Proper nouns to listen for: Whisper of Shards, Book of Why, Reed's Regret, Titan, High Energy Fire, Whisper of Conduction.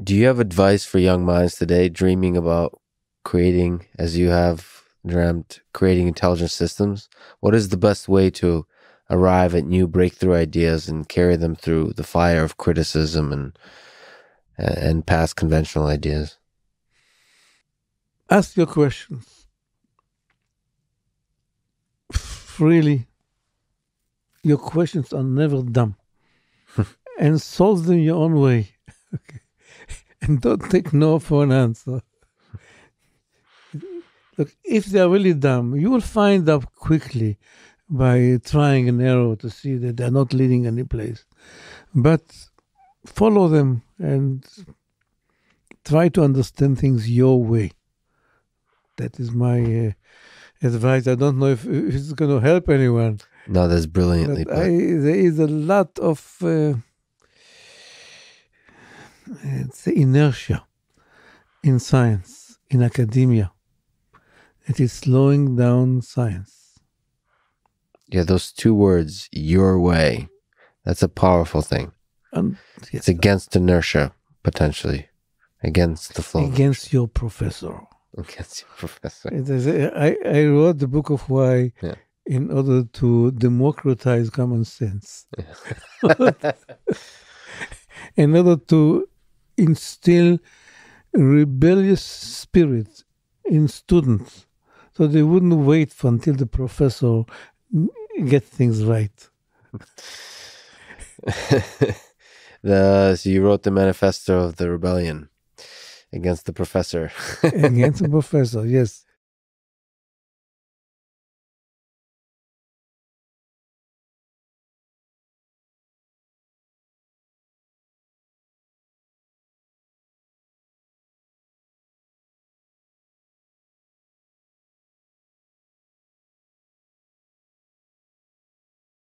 Do you have advice for young minds today dreaming about creating, as you have dreamt, creating intelligent systems? What is the best way to arrive at new breakthrough ideas and carry them through the fire of criticism and past conventional ideas? Ask your questions freely. Your questions are never dumb. And solve them your own way. Okay. And don't take no for an answer. Look, if they are really dumb, you will find out quickly by trying an arrow to see that they're not leading any place. But follow them and try to understand things your way. That is my advice. I don't know if it's going to help anyone. No, that's brilliantly put. There is a lot of it's inertia in science, in academia. It is slowing down science. Yeah, those two words, your way, that's a powerful thing. Yes, it's against inertia, potentially, against the flow. Against your professor. Against your professor. I wrote the Book of Why in order to democratize common sense. Yeah. In order to instill rebellious spirit in students, so they wouldn't wait for until the professor gets things right. So you wrote the manifesto of the rebellion against the professor. Against the professor, yes.